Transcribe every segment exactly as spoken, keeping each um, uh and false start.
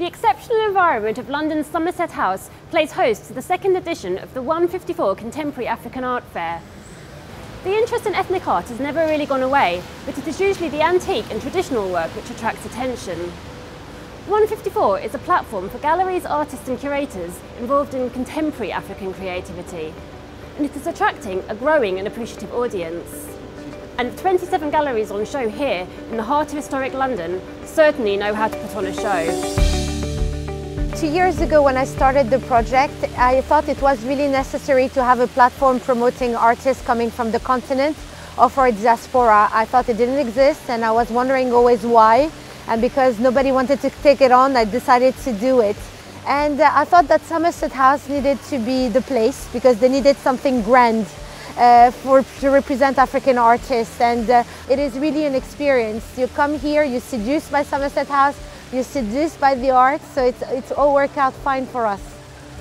The exceptional environment of London's Somerset House plays host to the second edition of the one fifty-four Contemporary African Art Fair. The interest in ethnic art has never really gone away, but it is usually the antique and traditional work which attracts attention. one fifty-four is a platform for galleries, artists and curators involved in contemporary African creativity, and it is attracting a growing and appreciative audience. And twenty-seven galleries on show here in the heart of historic London certainly know how to put on a show. Two years ago when I started the project, I thought it was really necessary to have a platform promoting artists coming from the continent or for diaspora. I thought it didn't exist and I was wondering always why, and because nobody wanted to take it on, I decided to do it. And uh, I thought that Somerset House needed to be the place because they needed something grand uh, for, to represent African artists, and uh, it is really an experience. You come here, you're seduced by Somerset House, you're seduced by the art, so it's, it's all worked out fine for us.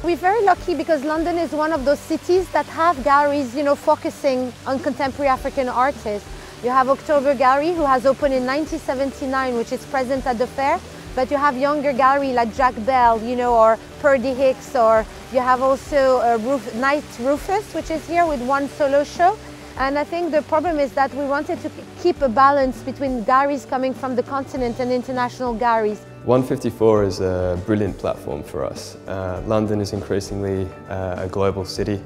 We're very lucky because London is one of those cities that have galleries, you know, focusing on contemporary African artists. You have October Gallery, who has opened in nineteen seventy-nine, which is present at the fair, but you have younger galleries like Jack Bell, you know, or Purdy Hicks, or you have also uh, Ruf Knight Rufus, which is here with one solo show. And I think the problem is that we wanted to keep a balance between galleries coming from the continent and international galleries. one fifty-four is a brilliant platform for us. Uh, London is increasingly uh, a global city.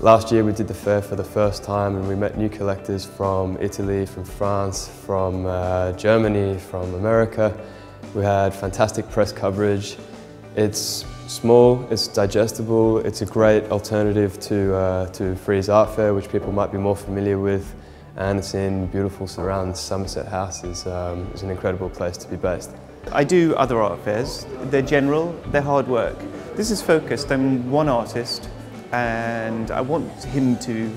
Last year we did the fair for the first time and we met new collectors from Italy, from France, from uh, Germany, from America. We had fantastic press coverage. It's small, it's digestible, it's a great alternative to, uh, to Frieze Art Fair, which people might be more familiar with, and it's in beautiful surrounds. Somerset House is, um, is an incredible place to be based. I do other art fairs. They're general, they're hard work. This is focused. I'm one artist and I want him to,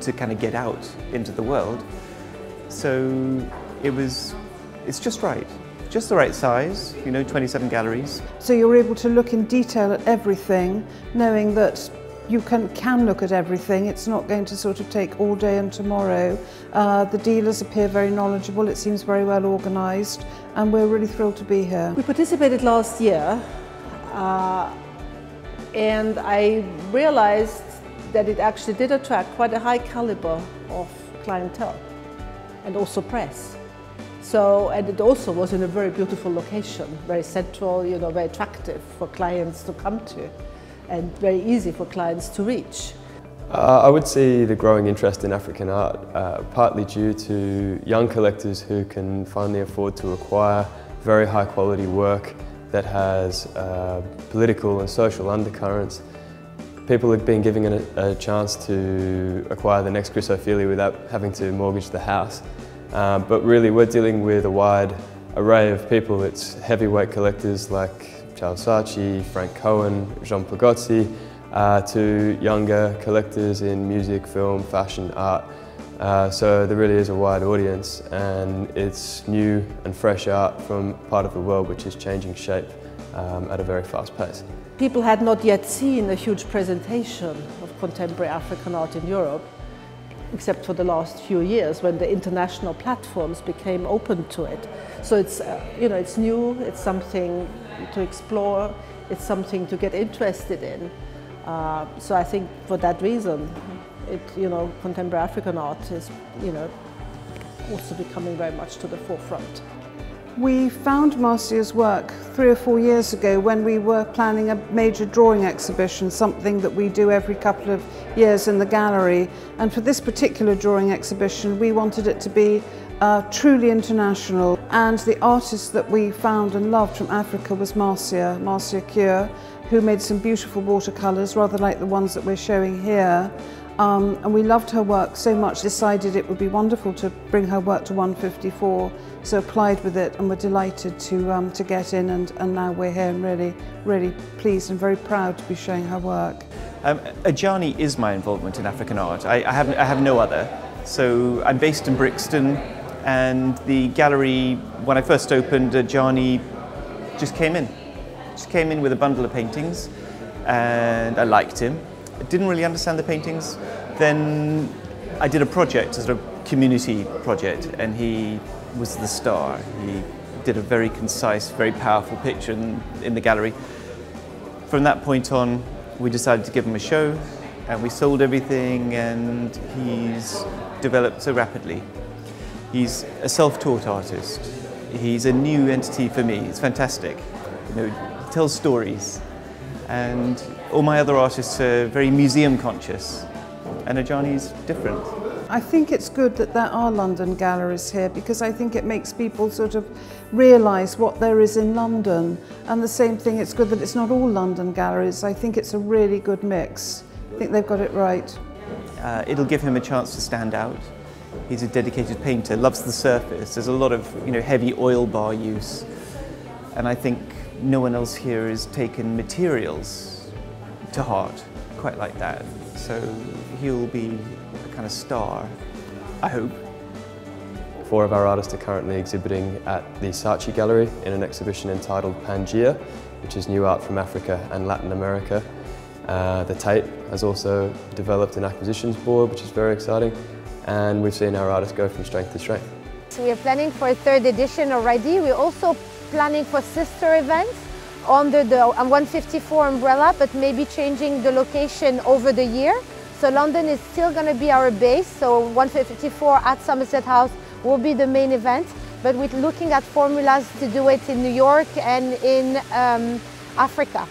to kind of get out into the world. So it was, it's just right. Just the right size, you know, twenty-seven galleries. So you're able to look in detail at everything, knowing that you can, can look at everything. It's not going to sort of take all day and tomorrow. Uh, the dealers appear very knowledgeable, it seems very well organised, and we're really thrilled to be here. We participated last year, uh, and I realised that it actually did attract quite a high calibre of clientele, and also press. So, and it also was in a very beautiful location, very central, you know, very attractive for clients to come to, and very easy for clients to reach. Uh, I would see the growing interest in African art, uh, partly due to young collectors who can finally afford to acquire very high quality work that has uh, political and social undercurrents. People have been given a, a chance to acquire the next Chrysophilia without having to mortgage the house. Uh, but really we're dealing with a wide array of people. It's heavyweight collectors like Charles Saatchi, Frank Cohen, Jean Pagozzi, uh, to younger collectors in music, film, fashion, art. Uh, so there really is a wide audience, and it's new and fresh art from part of the world which is changing shape um, at a very fast pace. People had not yet seen a huge presentation of contemporary African art in Europe, except for the last few years when the international platforms became open to it. So it's, uh, you know, it's new, it's something to explore, it's something to get interested in. Uh, so I think for that reason, it, you know, contemporary African art is, you know, also becoming very much to the forefront. We found Marcia's work three or four years ago when we were planning a major drawing exhibition, something that we do every couple of years in the gallery. And for this particular drawing exhibition, we wanted it to be uh, truly international. And the artist that we found and loved from Africa was Marcia, Marcia Cure, who made some beautiful watercolours, rather like the ones that we're showing here. Um, and we loved her work so much, decided it would be wonderful to bring her work to one fifty-four, so applied with it and were delighted to, um, to get in, and, and now we're here and really, really pleased and very proud to be showing her work. Um, Ajani is my involvement in African art. I, I, have, I have no other. So I'm based in Brixton, and the gallery, when I first opened, Ajani just came in. Just came in with a bundle of paintings, and I liked him. I didn't really understand the paintings. Then I did a project, a sort of community project, and he was the star. He did a very concise, very powerful picture in, in the gallery. From that point on, we decided to give him a show, and we sold everything, and he's developed so rapidly. He's a self-taught artist. He's a new entity for me. It's fantastic. You know, he tells stories. And all my other artists are very museum conscious, and Ajani's different. I think it's good that there are London galleries here, because I think it makes people sort of realise what there is in London. And the same thing, it's good that it's not all London galleries. I think it's a really good mix. I think they've got it right. Uh, it'll give him a chance to stand out. He's a dedicated painter, loves the surface. There's a lot of, you know, heavy oil bar use. And I think no one else here has taken materials to heart quite like that. So he'll be a kind of star, I hope. Four of our artists are currently exhibiting at the Saatchi Gallery in an exhibition entitled Pangea, which is new art from Africa and Latin America. Uh, the Tate has also developed an acquisitions board, which is very exciting, and we've seen our artists go from strength to strength. So we are planning for a third edition already. We're also planning for sister events under the one fifty-four umbrella, but maybe changing the location over the year. So London is still going to be our base, so one fifty-four at Somerset House will be the main event, but we're looking at formulas to do it in New York and in um, Africa.